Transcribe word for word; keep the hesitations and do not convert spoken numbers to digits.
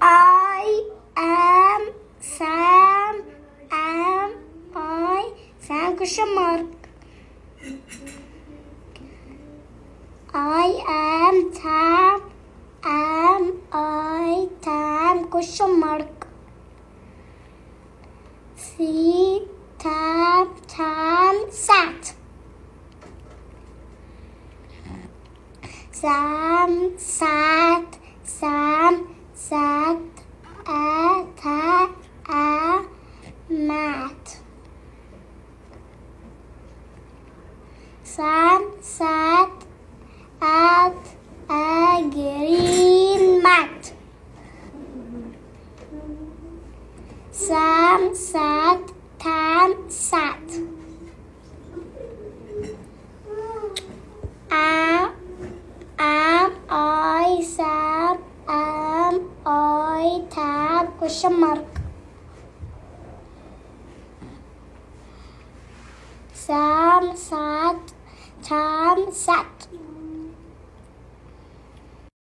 I am Sam. Am I Sam? Question mark. I am Sam. Am I Sam? Question mark. See, Sam, Sam, sat. Sam, sat, Sam, sat at a, a mat. Sam sat at a green mat. Sam sat, Tam sat. Am, am I Sam? Am I Tam? Question mark. Sam sat, Tam sat.